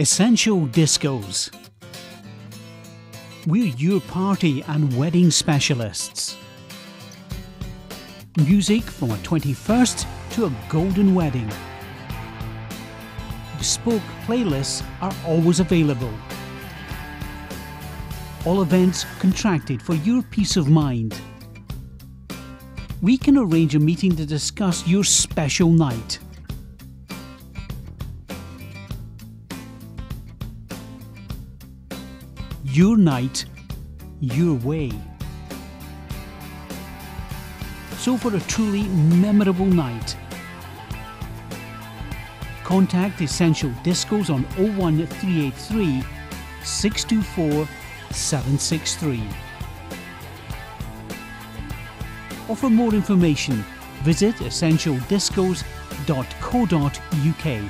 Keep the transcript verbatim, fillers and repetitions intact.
Essential Discos. We're your party and wedding specialists. Music from a twenty-first to a golden wedding. Bespoke playlists are always available. All events contracted for your peace of mind. We can arrange a meeting to discuss your special night. Your night, your way. So for a truly memorable night, contact Essential Discos on oh one three eight three, six two four, seven six three. Or for more information, visit essential discos dot co dot U K.